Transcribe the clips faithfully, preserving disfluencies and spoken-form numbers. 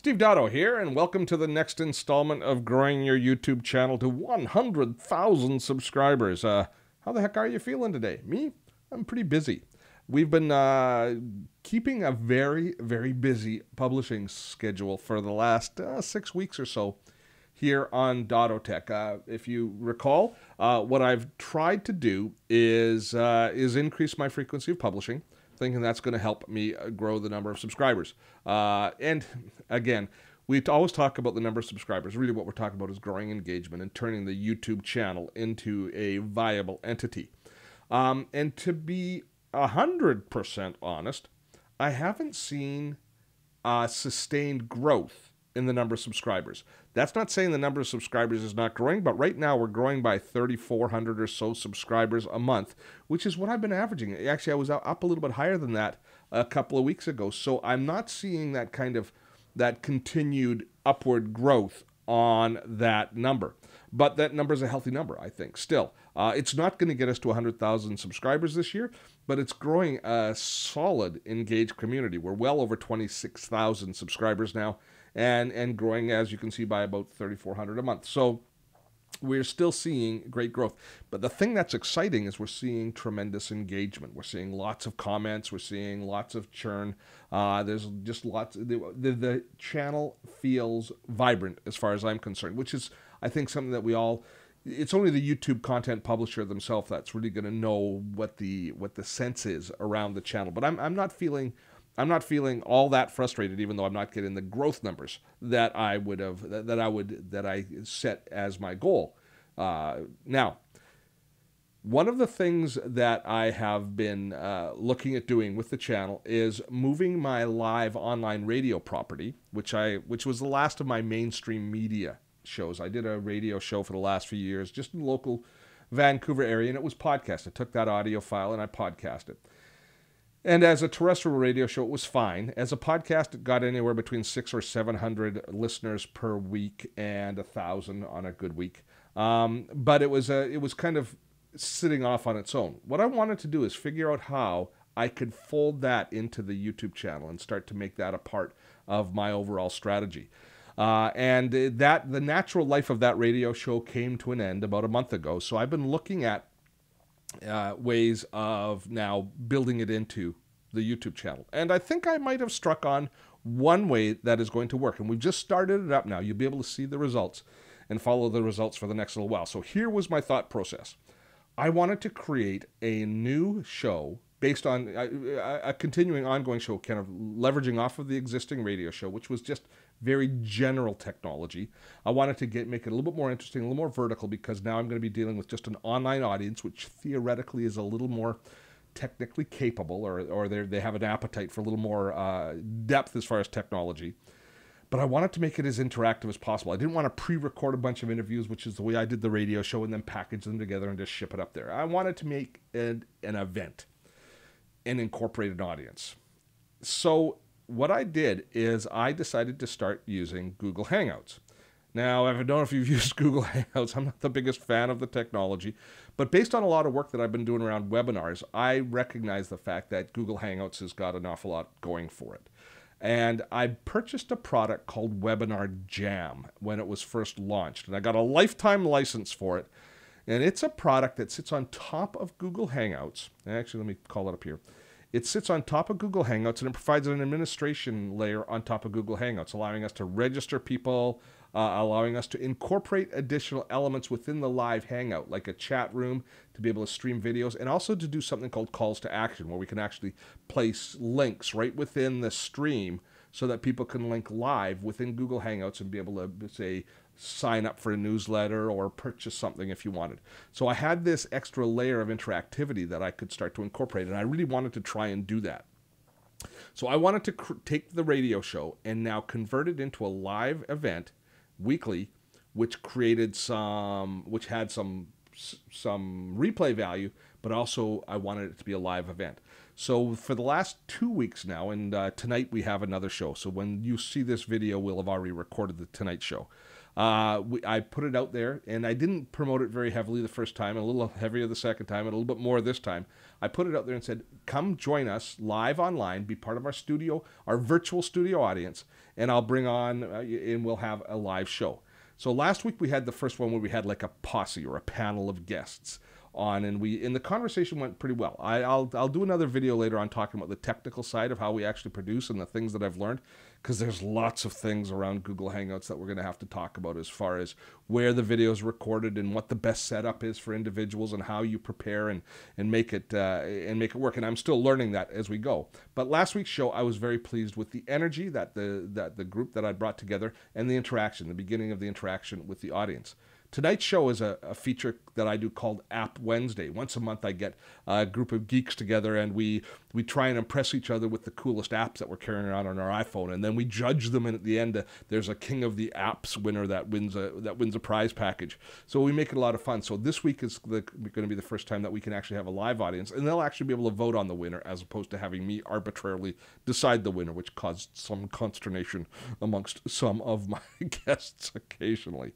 Steve Dotto here, and welcome to the next installment of growing your YouTube channel to one hundred thousand subscribers. Uh, how the heck are you feeling today? Me? I'm pretty busy. We've been uh, keeping a very, very busy publishing schedule for the last uh, six weeks or so here on DottoTech. Uh, if you recall, uh, what I've tried to do is, uh, is increase my frequency of publishing, thinking that's going to help me grow the number of subscribers. Uh, and again, we always talk about the number of subscribers. Really what we're talking about is growing engagement and turning the YouTube channel into a viable entity. Um, and to be one hundred percent honest, I haven't seen uh, sustained growth in the number of subscribers. That's not saying the number of subscribers is not growing, but right now we're growing by thirty-four hundred or so subscribers a month, which is what I've been averaging. Actually, I was up a little bit higher than that a couple of weeks ago, so I'm not seeing that kind of, that continued upward growth on that number. But that number is a healthy number, I think, still. Uh, it's not going to get us to one hundred thousand subscribers this year, but it's growing a solid, engaged community. We're well over twenty-six thousand subscribers now, and and growing, as you can see, by about thirty-four hundred a month. So we're still seeing great growth. But the thing that's exciting is we're seeing tremendous engagement. We're seeing lots of comments. We're seeing lots of churn. Uh, there's just lots. The, the, the channel feels vibrant as far as I'm concerned, which is, I think, something that we all... It's only the YouTube content publisher themselves that's really going to know what the what the sense is around the channel. But I'm, I'm not feeling... I'm not feeling all that frustrated, even though I'm not getting the growth numbers that I would have that I would that I set as my goal. Uh, now, one of the things that I have been uh, looking at doing with the channel is moving my live online radio property, which I which was the last of my mainstream media shows. I did a radio show for the last few years, just in the local Vancouver area, and it was podcast. I took that audio file and I podcast it. And as a terrestrial radio show, it was fine. As a podcast, it got anywhere between six or seven hundred listeners per week, and a thousand on a good week. Um, but it was a, it was kind of sitting off on its own. What I wanted to do is figure out how I could fold that into the YouTube channel and start to make that a part of my overall strategy. Uh, and that the natural life of that radio show came to an end about a month ago. So I've been looking at Uh, ways of now building it into the YouTube channel. And I think I might have struck on one way that is going to work. And we've just started it up now. You'll be able to see the results and follow the results for the next little while. So here was my thought process. I wanted to create a new show based on a, a continuing ongoing show, kind of leveraging off of the existing radio show, which was just very general technology. I wanted to get make it a little bit more interesting, a little more vertical, because now I'm going to be dealing with just an online audience, which theoretically is a little more technically capable, or, or they have an appetite for a little more uh, depth as far as technology. But I wanted to make it as interactive as possible. I didn't want to pre-record a bunch of interviews, which is the way I did the radio show, and then package them together and just ship it up there. I wanted to make an, an event and incorporate an audience. So what I did is I decided to start using Google Hangouts. Now, I don't know if you've used Google Hangouts. I'm not the biggest fan of the technology, but based on a lot of work that I've been doing around webinars, I recognize the fact that Google Hangouts has got an awful lot going for it. And I purchased a product called Webinar Jam when it was first launched, and I got a lifetime license for it. And it's a product that sits on top of Google Hangouts. Actually, let me call it up here. It sits on top of Google Hangouts, and it provides an administration layer on top of Google Hangouts, allowing us to register people, uh, allowing us to incorporate additional elements within the live Hangout, like a chat room, to be able to stream videos, and also to do something called calls to action, where we can actually place links right within the stream so that people can link live within Google Hangouts and be able to, say, sign up for a newsletter or purchase something if you wanted. So I had this extra layer of interactivity that I could start to incorporate, and I really wanted to try and do that. So I wanted to take the radio show and now convert it into a live event weekly, which created some, which had some, some replay value, but also I wanted it to be a live event. So for the last two weeks now, and uh, tonight we have another show. So when you see this video, we'll have already recorded the tonight show. Uh, we, I put it out there, and I didn't promote it very heavily the first time, a little heavier the second time, and a little bit more this time. I put it out there and said, come join us live online, be part of our studio, our virtual studio audience, and I'll bring on, uh, and we'll have a live show. So last week we had the first one where we had like a posse or a panel of guests on, and we and the conversation went pretty well. I, I'll, I'll do another video later on talking about the technical side of how we actually produce and the things that I've learned, because there's lots of things around Google Hangouts that we're going to have to talk about as far as where the video is recorded and what the best setup is for individuals and how you prepare and, and, make it, uh, and make it work. And I'm still learning that as we go. But last week's show, I was very pleased with the energy that the, that the group that I brought together and the interaction, the beginning of the interaction with the audience. Tonight's show is a, a feature that I do called App Wednesday. Once a month I get a group of geeks together and we, we try and impress each other with the coolest apps that we're carrying around on our iPhone, and then we judge them, and at the end uh, there's a King of the Apps winner that wins a, that wins a prize package. So we make it a lot of fun. So this week is the, going to be the first time that we can actually have a live audience, and they'll actually be able to vote on the winner as opposed to having me arbitrarily decide the winner, which caused some consternation amongst some of my guests occasionally.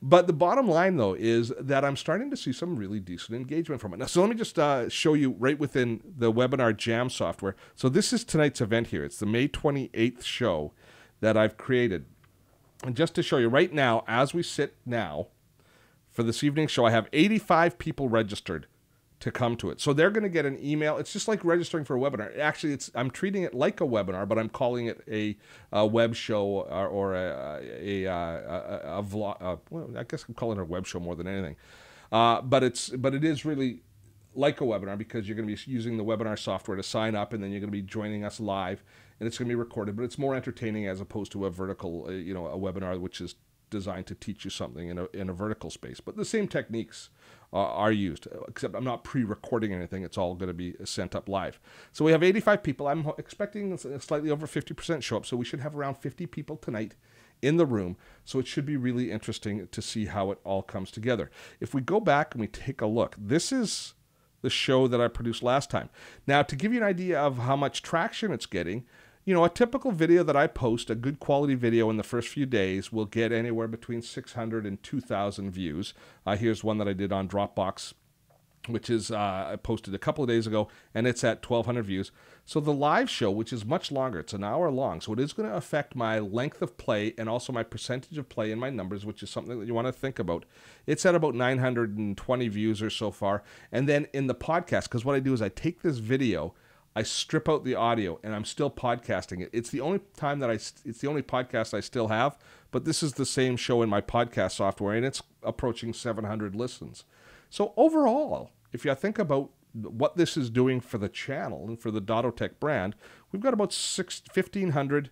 But the bottom line, though, is that I'm starting to see some really decent engagement from it. Now, so let me just uh, show you right within the Webinar Jam software. So this is tonight's event here. It's the May twenty-eighth show that I've created. And just to show you right now, as we sit now, for this evening's show, I have eighty-five people registered to come to it. So they're going to get an email. It's just like registering for a webinar. Actually, it's I'm treating it like a webinar, but I'm calling it a, a web show or, or a, a, a, a, a vlog. A, well, I guess I'm calling it a web show more than anything. Uh, but it's but it is really like a webinar, because you're going to be using the webinar software to sign up, and then you're going to be joining us live, and it's going to be recorded. But it's more entertaining as opposed to a vertical, you know, a webinar, which is designed to teach you something in a, in a vertical space. But the same techniques uh, are used, except I'm not pre-recording anything. It's all going to be sent up live. So we have eighty-five people. I'm expecting slightly over fifty percent show up, so we should have around fifty people tonight in the room. So it should be really interesting to see how it all comes together. If we go back and we take a look, this is the show that I produced last time. Now, to give you an idea of how much traction it's getting, you know, a typical video that I post, a good quality video in the first few days, will get anywhere between six hundred and two thousand views. Uh, here's one that I did on Dropbox, which is uh, I posted a couple of days ago, and it's at twelve hundred views. So the live show, which is much longer, it's an hour long, so it is going to affect my length of play and also my percentage of play and my numbers, which is something that you want to think about. It's at about nine hundred twenty views or so far. And then in the podcast, because what I do is I take this video, I strip out the audio, and I'm still podcasting it. It's the only time that I, it's the only podcast I still have, but this is the same show in my podcast software, and it's approaching seven hundred listens. So overall, if you think about what this is doing for the channel and for the DottoTech brand, we've got about six, fifteen hundred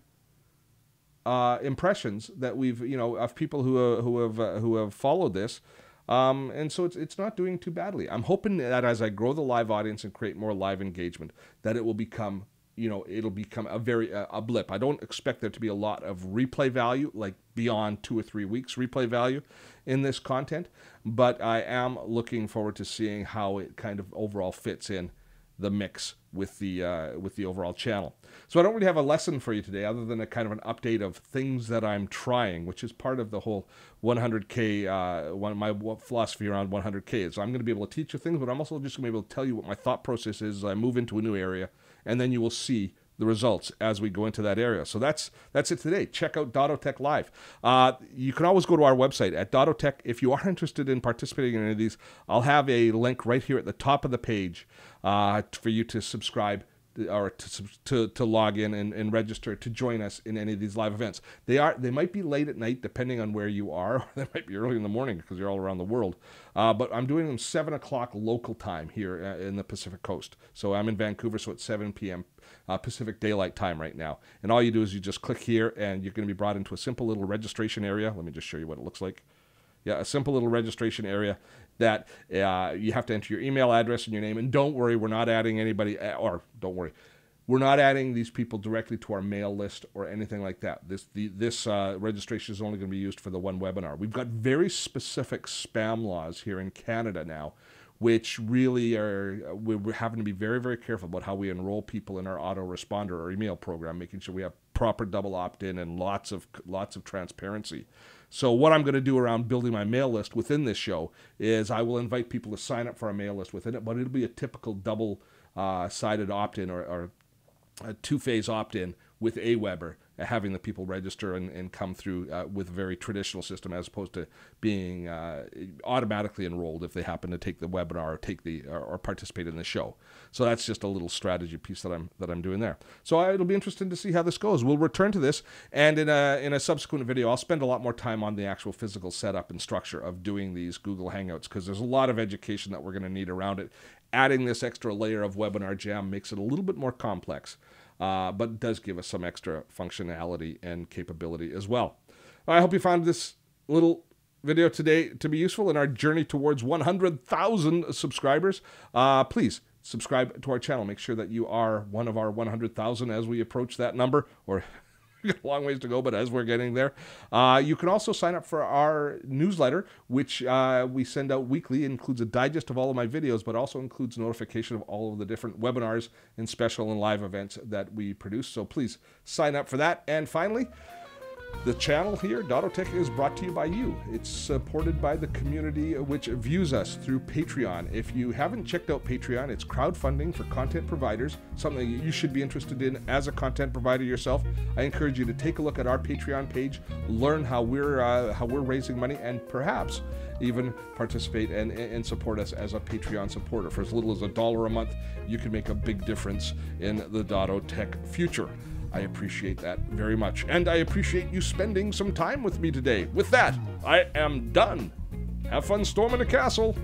uh, impressions that we've, you know, of people who uh, who have uh, who have followed this. Um, and so it's, it's not doing too badly. I'm hoping that as I grow the live audience and create more live engagement, that it will become, you know, it'll become a very, uh, a blip. I don't expect there to be a lot of replay value, like beyond two or three weeks replay value in this content, but I am looking forward to seeing how it kind of overall fits in the mix with the, uh, with the overall channel. So I don't really have a lesson for you today other than a kind of an update of things that I'm trying, which is part of the whole one hundred K, uh, one of my philosophy around one hundred K is. So I'm going to be able to teach you things, but I'm also just going to be able to tell you what my thought process is as I move into a new area, and then you will see the results as we go into that area. So that's that's it today. Check out DottoTech Live. Uh, you can always go to our website at DottoTech. If you are interested in participating in any of these, I'll have a link right here at the top of the page uh, for you to subscribe or to, to, to log in and, and register to join us in any of these live events. They are they might be late at night depending on where you are, or they might be early in the morning because you're all around the world. Uh, but I'm doing them seven o'clock local time here in the Pacific Coast. So I'm in Vancouver, so it's seven P M Uh, Pacific Daylight Time right now. And all you do is you just click here, and you're going to be brought into a simple little registration area. Let me just show you what it looks like. Yeah, a simple little registration area that uh, you have to enter your email address and your name. And don't worry, we're not adding anybody, or don't worry, we're not adding these people directly to our mail list or anything like that. This the, this uh, registration is only going to be used for the one webinar. We've got very specific spam laws here in Canada now, which really are, we're having to be very, very careful about how we enroll people in our autoresponder or email program, making sure we have proper double opt-in and lots of lots of transparency. So what I'm going to do around building my mail list within this show is I will invite people to sign up for our mail list within it, but it'll be a typical double-sided uh, opt-in or, or a two-phase opt-in with AWeber, having the people register and, and come through uh, with a very traditional system, as opposed to being uh, automatically enrolled if they happen to take the webinar or take the or, or participate in the show. So that's just a little strategy piece that I'm that I'm doing there. So I, it'll be interesting to see how this goes. We'll return to this, and in a in a subsequent video, I'll spend a lot more time on the actual physical setup and structure of doing these Google Hangouts, because there's a lot of education that we're going to need around it. Adding this extra layer of Webinar Jam makes it a little bit more complex. Uh, but does give us some extra functionality and capability as well. I hope you found this little video today to be useful in our journey towards one hundred thousand subscribers. Uh, please subscribe to our channel. Make sure that you are one of our one hundred thousand as we approach that number, or a long ways to go, but as we're getting there. Uh, you can also sign up for our newsletter, which uh, we send out weekly. It includes a digest of all of my videos, but also includes notification of all of the different webinars and special and live events that we produce. So please sign up for that. And finally, the channel here, DottoTech, is brought to you by you. It's supported by the community, which views us through Patreon. If you haven't checked out Patreon, it's crowdfunding for content providers, something you should be interested in as a content provider yourself. I encourage you to take a look at our Patreon page, learn how we're uh, how we're raising money, and perhaps even participate and, and support us as a Patreon supporter. For as little as a dollar a month, you can make a big difference in the DottoTech future. I appreciate that very much. And I appreciate you spending some time with me today. With that, I am done. Have fun storming the castle.